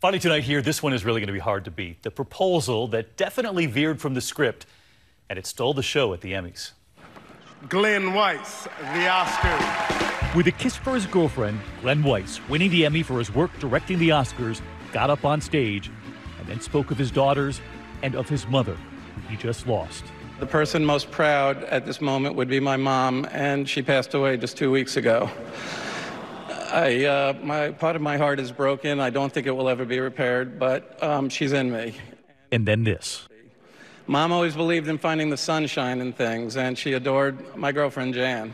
Finally tonight here, this one is really going to be hard to beat. The proposal that definitely veered from the script, and it stole the show at the Emmys. Glenn Weiss, the Oscars. With a kiss for his girlfriend, Glenn Weiss, winning the Emmy for his work directing the Oscars, got up on stage and then spoke of his daughters and of his mother, who he just lost. The person most proud at this moment would be my mom, and she passed away just 2 weeks ago. Part of my heart is broken. I don't think it will ever be repaired, but she's in me. And then this. Mom always believed in finding the sunshine in things, and she adored my girlfriend, Jan.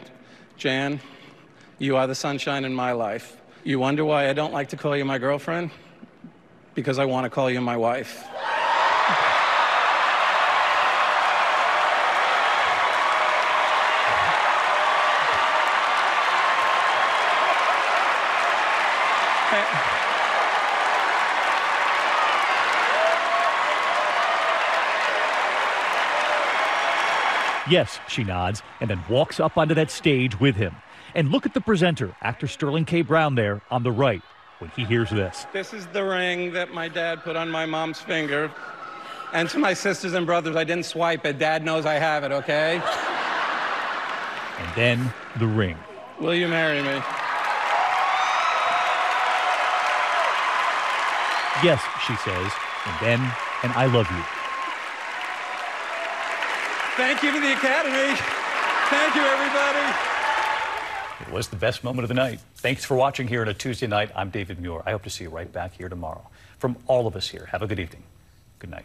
Jan, you are the sunshine in my life. You wonder why I don't like to call you my girlfriend? Because I want to call you my wife. Yes, she nods, and then walks up onto that stage with him. And look at the presenter, actor Sterling K. Brown there on the right, when he hears this. This is the ring that my dad put on my mom's finger. And to my sisters and brothers, I didn't swipe it. Dad knows I have it, okay? And then the ring. Will you marry me? Yes, she says, and then an I love you. Thank you to the Academy. Thank you, everybody. It was the best moment of the night. Thanks for watching here on a Tuesday night. I'm David Muir. I hope to see you right back here tomorrow. From all of us here, have a good evening. Good night.